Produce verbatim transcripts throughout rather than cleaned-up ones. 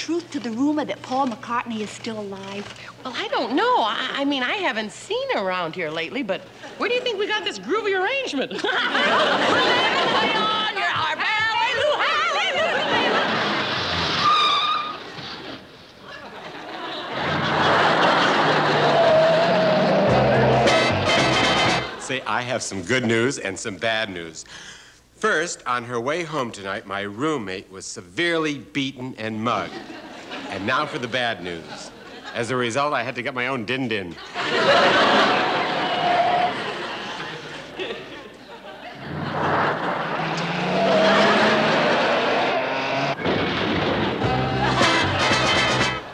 truth to the rumor that Paul McCartney is still alive? Well, I don't know. I, I mean, I haven't seen around here lately, but where do you think we got this groovy arrangement? Hallelujah, hallelujah. Say, I have some good news and some bad news. First, on her way home tonight, my roommate was severely beaten and mugged. And now for the bad news. As a result, I had to get my own din-din.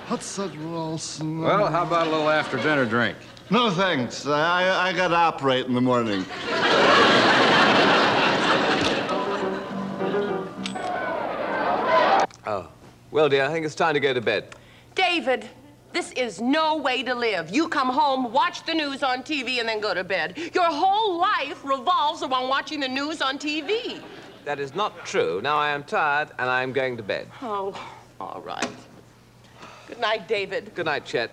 What's that, Wilson? Well, how about a little after-dinner drink? No, thanks. I, I got to operate in the morning. Oh. Well, dear, I think it's time to go to bed. David, this is no way to live. You come home, watch the news on T V, and then go to bed. Your whole life revolves around watching the news on T V. That is not true. Now I am tired, and I am going to bed. Oh, all right. Good night, David. Good night, Chet.